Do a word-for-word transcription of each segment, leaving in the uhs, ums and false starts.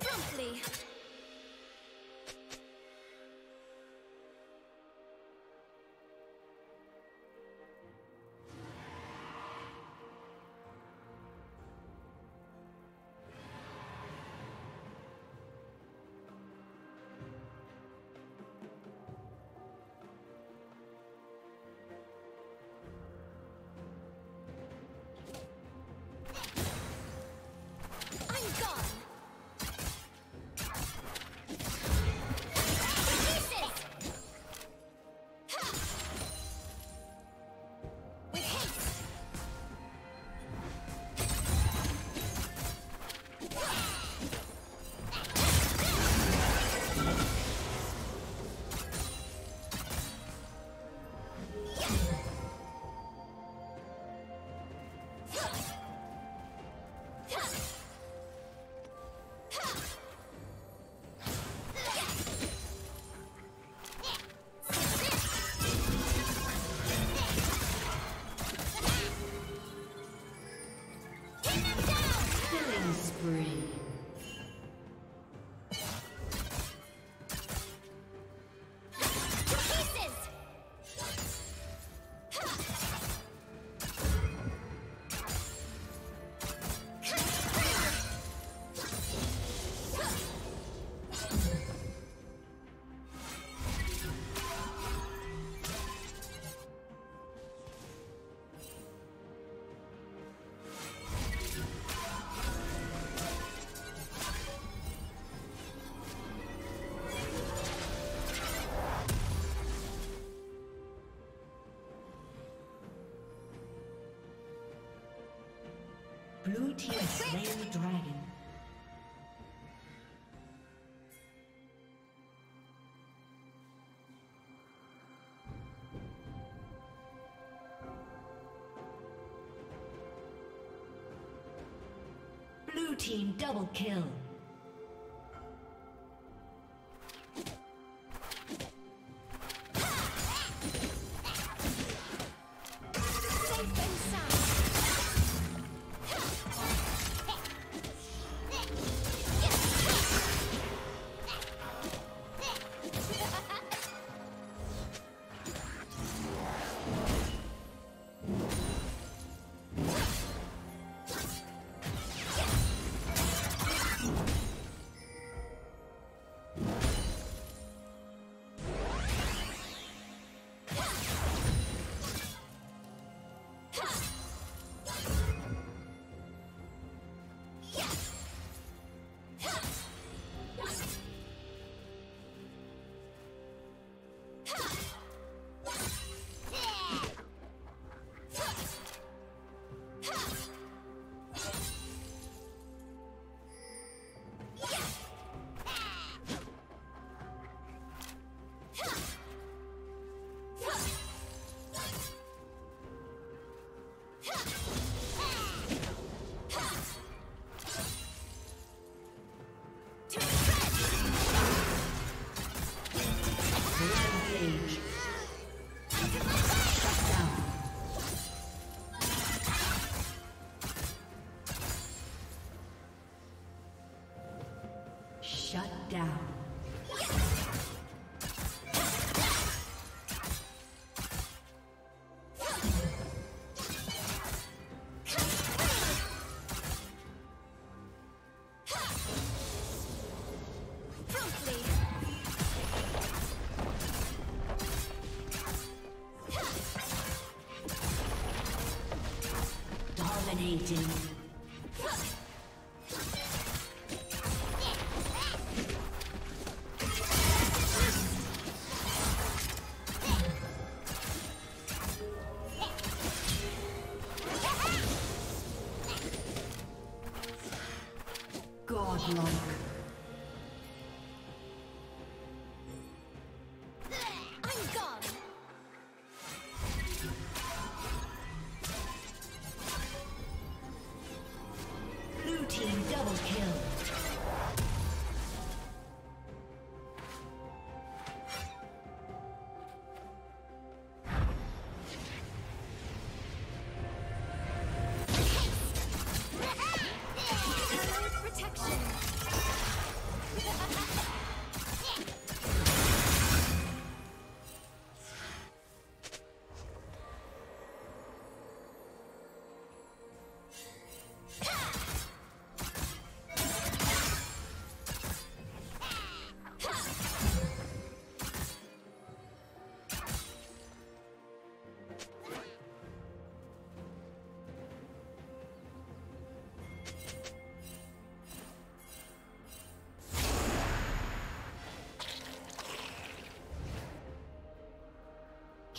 Promptly. Blue team has slain the dragon. Blue team double kill. Dominating. Double kill.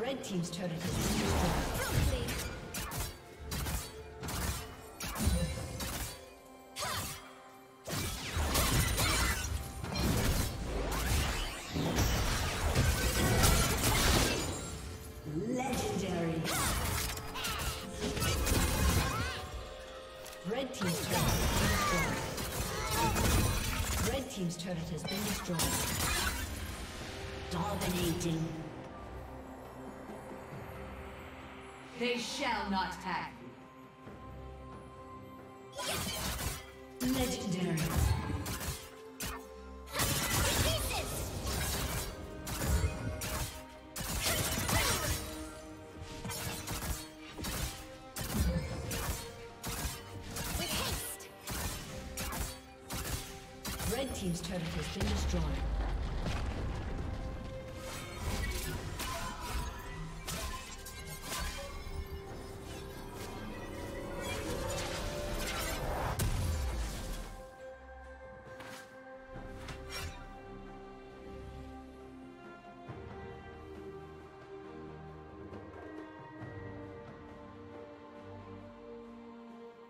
Red team's turret has been destroyed. Legendary. Red team's turret has been destroyed. Red team's turret has been destroyed. Dominating. They shall not tag. Legendary. With haste. Red team's turret has been destroyed.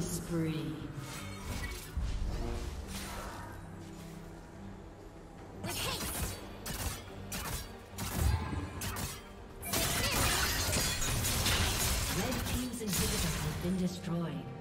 Spree. With haste. destroyed.